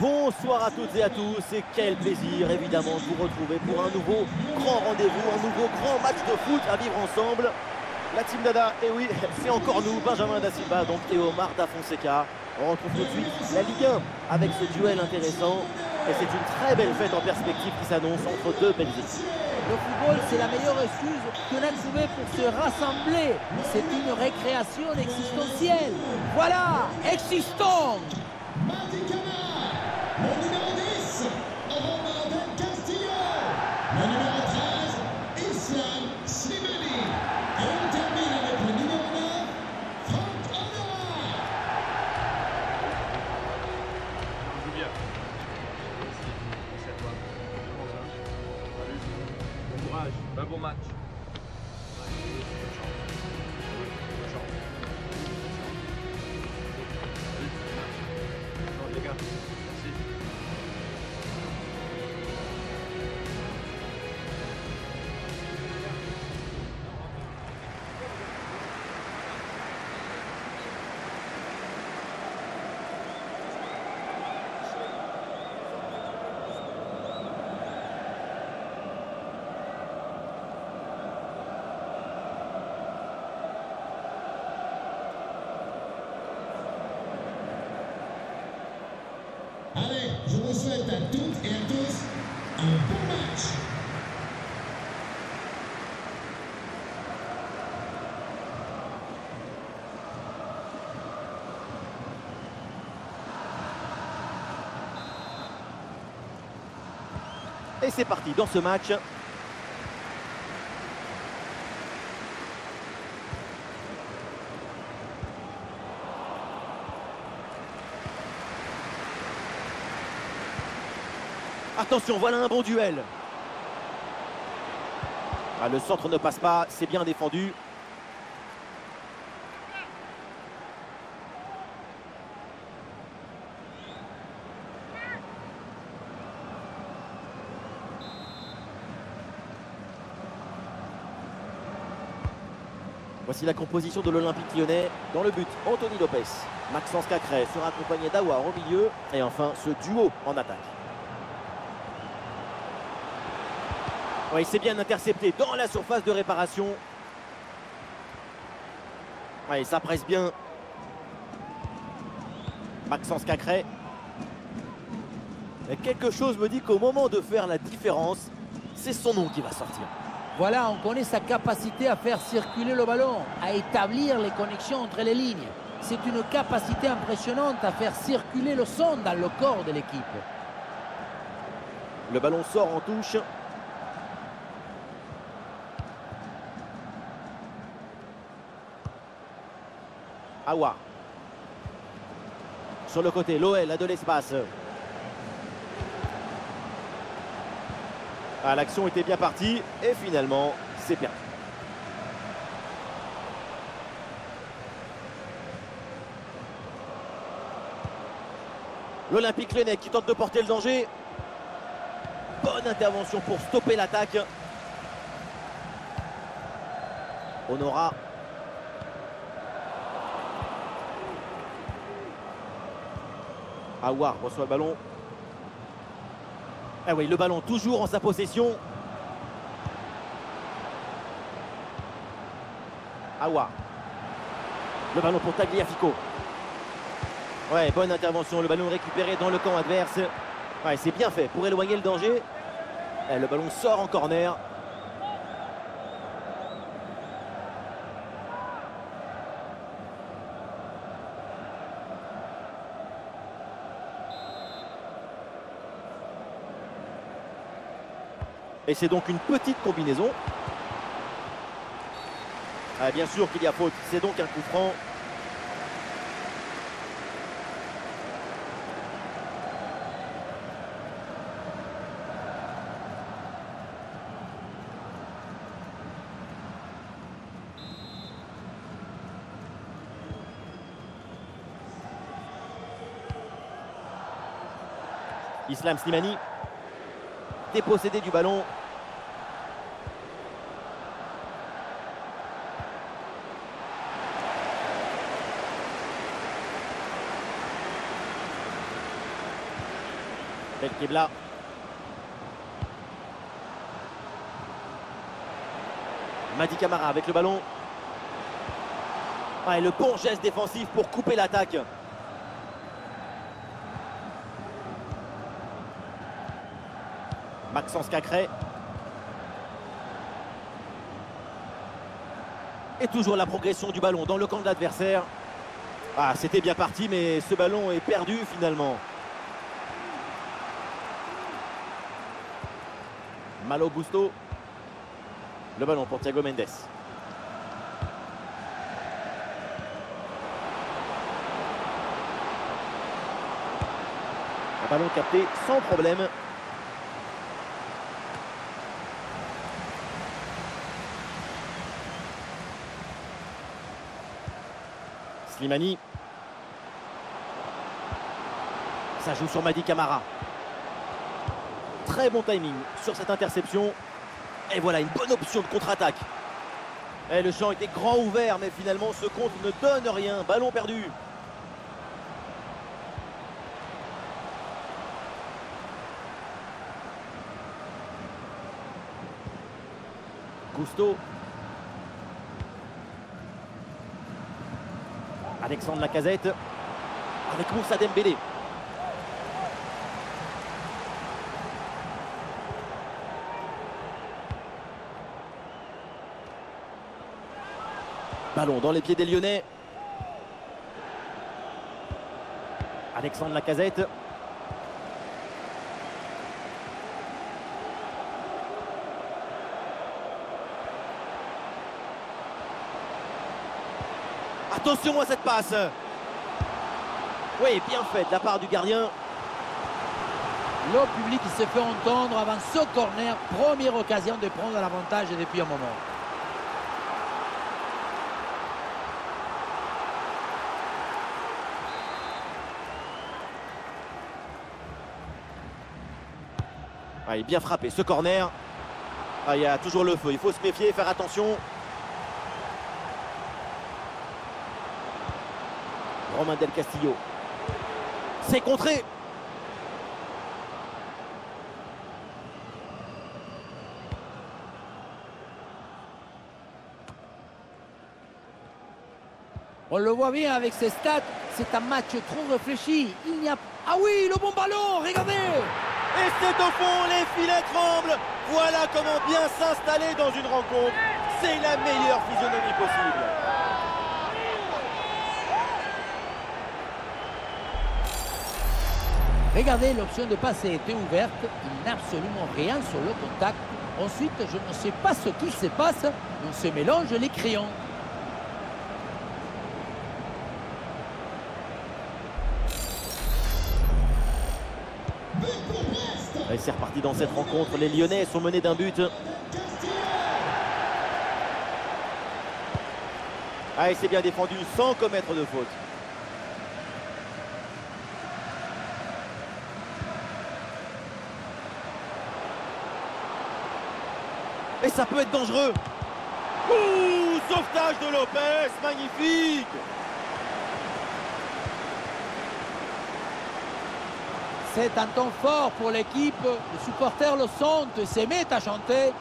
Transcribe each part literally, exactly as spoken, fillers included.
Bonsoir à toutes et à tous et quel plaisir évidemment de vous retrouver pour un nouveau grand rendez-vous, un nouveau grand match de foot à vivre ensemble. La team Dada, et eh oui, c'est encore nous, Benjamin Dassiba donc, et Omar D'Affonseca. On retrouve tout de suite la Ligue un avec ce duel intéressant et c'est une très belle fête en perspective qui s'annonce entre deux belles équipes. Le football, c'est la meilleure excuse que l'on a trouvée pour se rassembler. C'est une récréation existentielle. Voilà, existant. Madi Camara, le numéro dix, Romain Del Castillo, le numéro treize, Islam Slimani, et on termine avec le numéro neuf, Franck Honorat. Joue bien. Merci à toi. Salut. Bon courage. Un bon match. Allez, je vous souhaite à toutes et à tous un bon match. Et c'est parti dans ce match. Attention, voilà un bon duel. Ah, le centre ne passe pas, c'est bien défendu. Voici la composition de l'Olympique Lyonnais. Dans le but, Anthony Lopez. Maxence Caqueret sera accompagné d'Aouar au milieu. Et enfin, ce duo en attaque. Ouais, il s'est bien intercepté dans la surface de réparation. Ouais, ça presse bien. Maxence Caqueret. Et quelque chose me dit qu'au moment de faire la différence, c'est son nom qui va sortir. Voilà, on connaît sa capacité à faire circuler le ballon, à établir les connexions entre les lignes. C'est une capacité impressionnante à faire circuler le sang dans le corps de l'équipe. Le ballon sort en touche. Aouar. Sur le côté, l'O L a de l'espace. Ah, l'action était bien partie et finalement, c'est perdu. L'Olympique Lyonnais qui tente de porter le danger. Bonne intervention pour stopper l'attaque. Honorat. Aouar reçoit le ballon. Ah oui, le ballon toujours en sa possession. Aouar. Le ballon pour Tagliafico. Ouais, bonne intervention. Le ballon récupéré dans le camp adverse. Ouais, c'est bien fait pour éloigner le danger. Et le ballon sort en corner. Et c'est donc une petite combinaison. Ah, bien sûr qu'il y a faute, c'est donc un coup franc. Islam Slimani, dépossédé du ballon. Belkebla. Madi Camara avec le ballon. Ah, et le bon geste défensif pour couper l'attaque. Maxence Caqueret. Et toujours la progression du ballon dans le camp de l'adversaire. Ah, c'était bien parti, mais ce ballon est perdu finalement. Malo Gusto. Le ballon pour Thiago Mendes. Un ballon capté sans problème. Slimani. Ça joue sur Madi Camara. Très bon timing sur cette interception. Et voilà une bonne option de contre-attaque. Et le champ était grand ouvert, mais finalement ce contre ne donne rien. Ballon perdu. Gusto. Alexandre Lacazette. Avec Moussa Dembélé. Ballon dans les pieds des Lyonnais. Alexandre Lacazette. Attention à cette passe. Oui, bien fait de la part du gardien. Le public s'est fait entendre avant ce corner. Première occasion de prendre l'avantage depuis un moment. Ah, il est bien frappé ce corner. Ah, il y a toujours le feu, il faut se méfier, faire attention. Romain Del Castillo. C'est contré. On le voit bien avec ses stats, c'est un match trop réfléchi. Il n'y a... Ah oui, le bon ballon, regardez. Et c'est au fond, les filets tremblent. Voilà comment bien s'installer dans une rencontre. C'est la meilleure physionomie possible. Regardez, l'option de passe était ouverte. Il n'a absolument rien sur le contact. Ensuite, je ne sais pas ce qui se passe. On se mélange les crayons. Et c'est reparti dans cette rencontre. Les Lyonnais sont menés d'un but. Ah, et c'est bien défendu sans commettre de faute. Et ça peut être dangereux. Ouh, sauvetage de Lopez, magnifique. C'est un temps fort pour l'équipe. Les supporters le sentent, se mettent à chanter.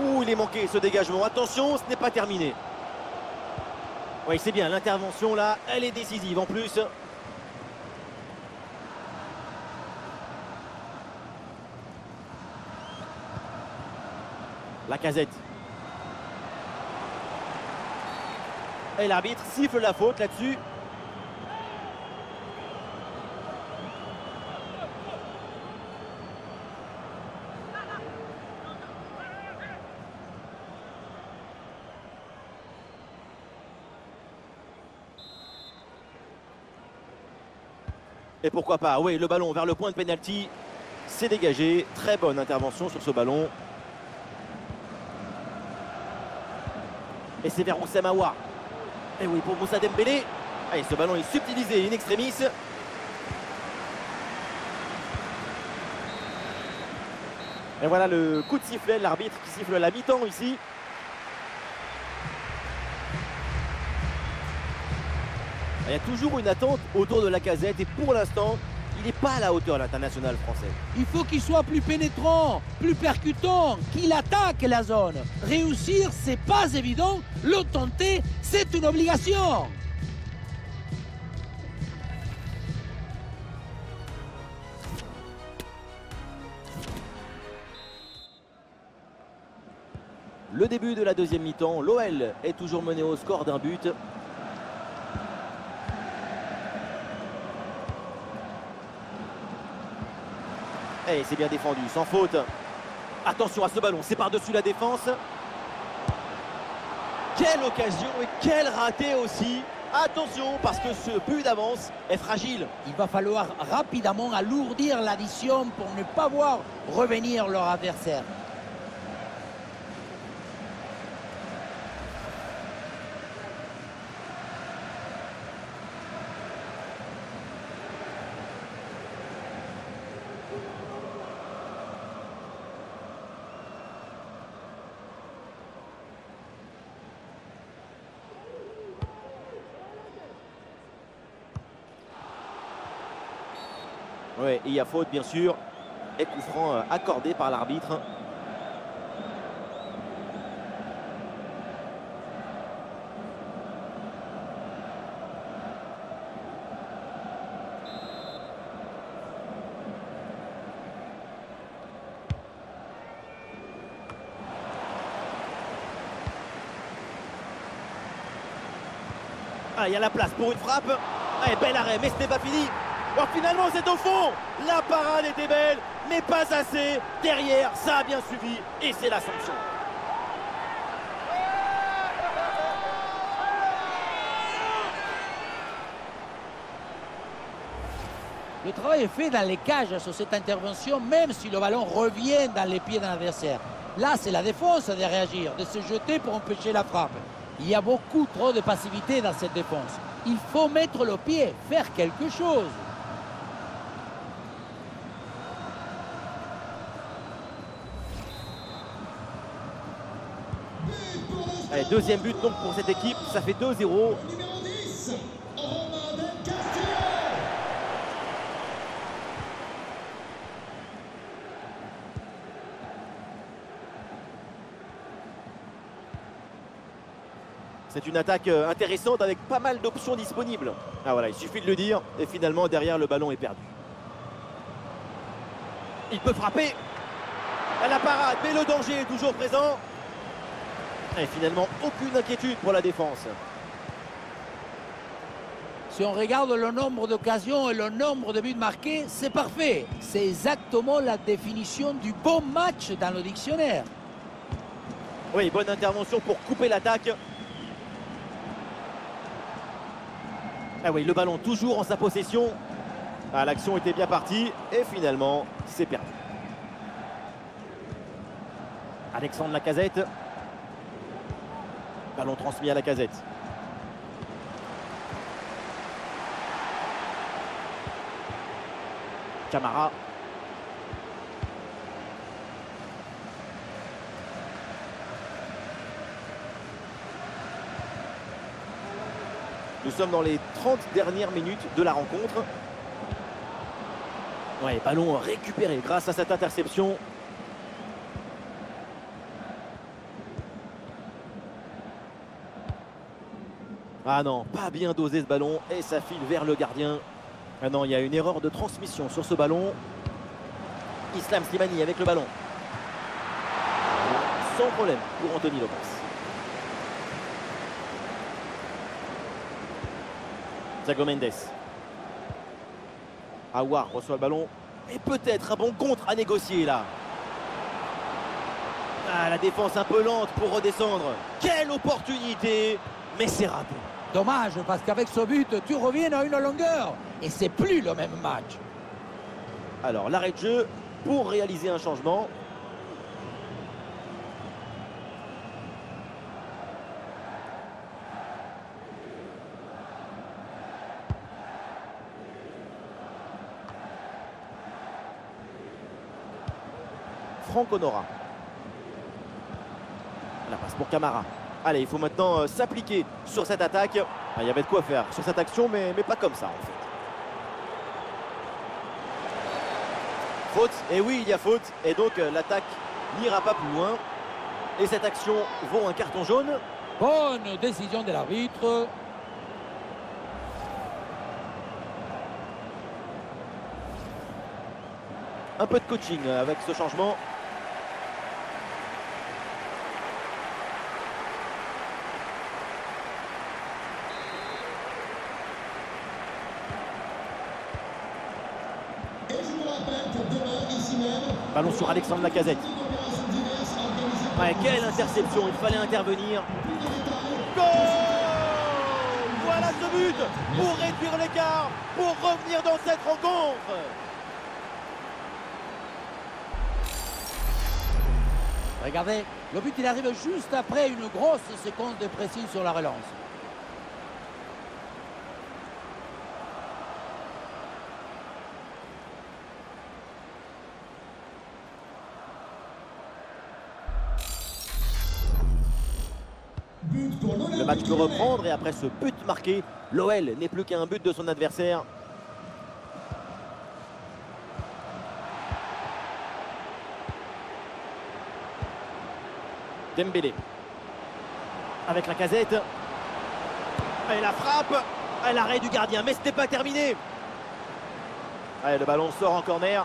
Ouh, il est manqué ce dégagement. Attention, ce n'est pas terminé. Oui, c'est bien, l'intervention là, elle est décisive en plus. Lacazette. Et l'arbitre siffle la faute là-dessus. Et pourquoi pas, oui, le ballon vers le point de pénalty. C'est dégagé. Très bonne intervention sur ce ballon. Et c'est vers Houssem Aouar. Et oui, pour Moussa Dembélé. Allez, ce ballon est subtilisé in extremis. Et voilà le coup de sifflet, l'arbitre qui siffle la mi-temps ici. Il y a toujours une attente autour de Lacazette et pour l'instant, Il n'est pas à la hauteur de l'international français. Il faut qu'il soit plus pénétrant, plus percutant, qu'il attaque la zone. Réussir, c'est pas évident. Le tenter, c'est une obligation. Le début de la deuxième mi-temps, l'O L est toujours mené au score d'un but. Et c'est bien défendu, sans faute. Attention à ce ballon, c'est par-dessus la défense. Quelle occasion et quel raté aussi. Attention parce que ce but d'avance est fragile. Il va falloir rapidement alourdir l'addition pour ne pas voir revenir leur adversaire. Oui, et il y a faute bien sûr, et coup franc accordé par l'arbitre. Ah, il y a la place pour une frappe. Ah, et bel arrêt, mais ce n'est pas fini. Alors finalement c'est au fond, la parade était belle, mais pas assez, derrière ça a bien suivi et c'est la sanction. Le travail est fait dans les cages sur cette intervention, même si le ballon revient dans les pieds d'un adversaire. Là c'est la défense de réagir, de se jeter pour empêcher la frappe. Il y a beaucoup trop de passivité dans cette défense. Il faut mettre le pied, faire quelque chose. Allez, deuxième but donc pour cette équipe, ça fait deux zéro. Numéro dix, Romain Del Castillo. C'est une attaque intéressante avec pas mal d'options disponibles. Ah voilà, il suffit de le dire et finalement derrière le ballon est perdu. Il peut frapper à la parade, mais le danger est toujours présent. Et finalement, aucune inquiétude pour la défense. Si on regarde le nombre d'occasions et le nombre de buts marqués, c'est parfait. C'est exactement la définition du bon match dans le dictionnaire. Oui, bonne intervention pour couper l'attaque. Ah oui, le ballon toujours en sa possession. Ah, l'action était bien partie et finalement, c'est perdu. Alexandre Lacazette. Ballon transmis à Lacazette. Camara. Nous sommes dans les trente dernières minutes de la rencontre. Ouais, ballon récupéré grâce à cette interception. Ah non, pas bien dosé ce ballon et ça file vers le gardien. Ah non, il y a une erreur de transmission sur ce ballon. Islam Slimani avec le ballon. Sans problème pour Anthony Lopez. Thiago Mendes. Aouar reçoit le ballon et peut-être un bon contre à négocier là. Ah, la défense un peu lente pour redescendre. Quelle opportunité, mais c'est raté. Dommage, parce qu'avec ce but, tu reviens à une longueur. Et c'est plus le même match. Alors, l'arrêt de jeu pour réaliser un changement. Franck Honorat. La passe pour Camara. Allez, il faut maintenant euh, s'appliquer sur cette attaque. Ah, il y avait de quoi faire sur cette action, mais, mais pas comme ça en fait. faute. Et oui, il y a faute. Et donc l'attaque n'ira pas plus loin. Et cette action vaut un carton jaune. Bonne décision de l'arbitre. Un peu de coaching avec ce changement. Ballon sur Alexandre Lacazette. Ouais, quelle interception, il fallait intervenir. Goal ! Voilà ce but pour réduire l'écart, pour revenir dans cette rencontre. Regardez, le but il arrive juste après une grosse séquence de pressing sur la relance. Le match peut reprendre et après ce but marqué, l'O L n'est plus qu'à un but de son adversaire. Dembélé avec Lacazette et la frappe à l'arrêt du gardien, mais ce n'était pas terminé. Allez, le ballon sort en corner.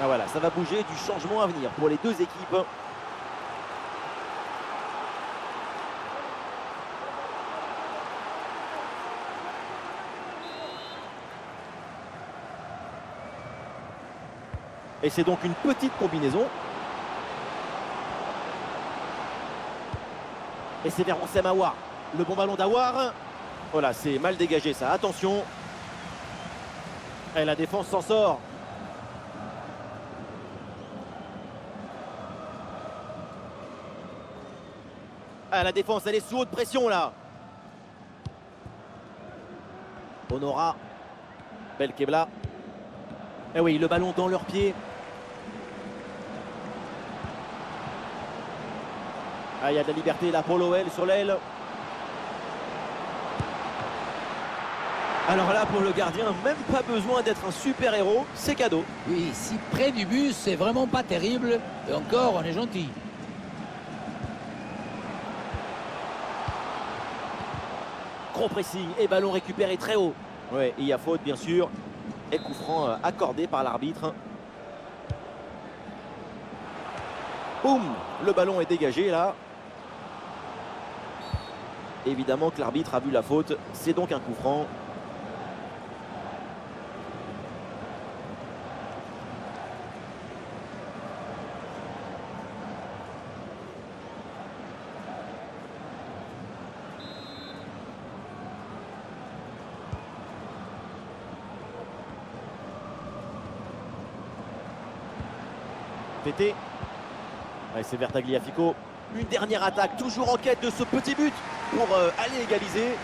Ah, voilà, ça va bouger du changement à venir pour les deux équipes. Et c'est donc une petite combinaison. Et c'est vers Houssem Aouar. Le bon ballon d'Aouar. Voilà, c'est mal dégagé ça. Attention. Et la défense s'en sort. Ah, la défense, elle est sous haute pression là. Honorat. Belkebla. Et oui, le ballon dans leurs pieds. Ah, il y a de la liberté là pour l'O L sur l'aile. Alors là, pour le gardien, même pas besoin d'être un super héros, c'est cadeau. Oui, si près du but, c'est vraiment pas terrible. Et encore, on est gentil. Gros pressing et ballon récupéré très haut. Oui, il y a faute bien sûr. Et coup franc accordé par l'arbitre. Boum, le ballon est dégagé là. Évidemment que l'arbitre a vu la faute, c'est donc un coup franc. Tété. Ouais, c'est vers Tagliafico. Une dernière attaque, toujours en quête de ce petit but pour euh, aller égaliser.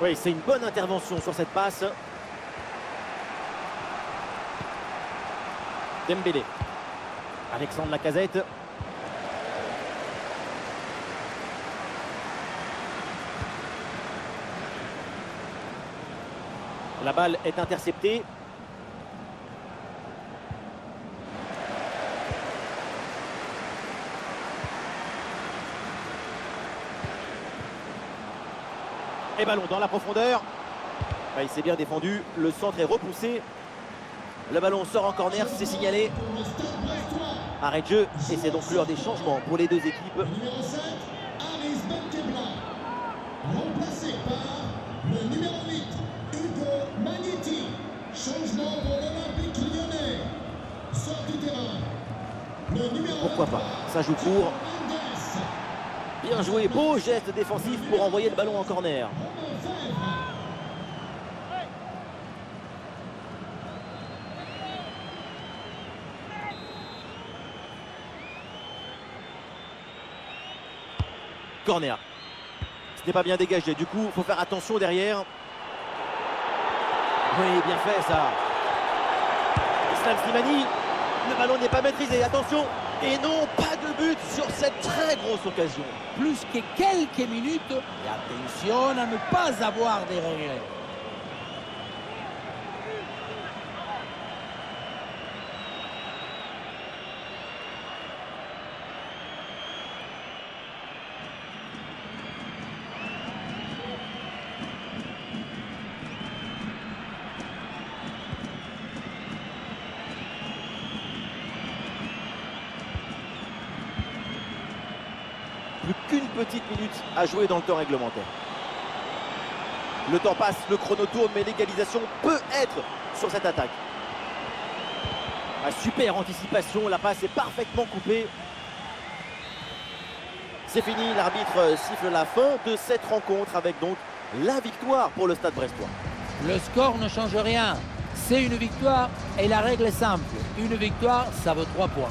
Oui, c'est une bonne intervention sur cette passe. Dembélé. Alexandre Lacazette. La balle est interceptée. Et ballon dans la profondeur. Ah, il s'est bien défendu. Le centre est repoussé. Le ballon sort en corner. C'est signalé. Arrêt de jeu. Et c'est donc l'heure des changements pour les deux équipes. Pourquoi pas, ça joue court. Bien joué, beau geste défensif pour envoyer le ballon en corner. Corner. C'était pas bien dégagé, du coup, il faut faire attention derrière. Oui, bien fait ça. Islam Slimani. Le ballon n'est pas maîtrisé, attention. Et non, pas pas de but sur cette très grosse occasion. Plus que quelques minutes, et attention à ne pas avoir des regrets. Plus qu'une petite minute à jouer dans le temps réglementaire. Le temps passe, le chrono tourne, mais l'égalisation peut être sur cette attaque. Ah, super anticipation, la passe est parfaitement coupée. C'est fini, l'arbitre siffle la fin de cette rencontre avec donc la victoire pour le Stade Brestois. Le score ne change rien, c'est une victoire et la règle est simple. Une victoire, ça vaut trois points.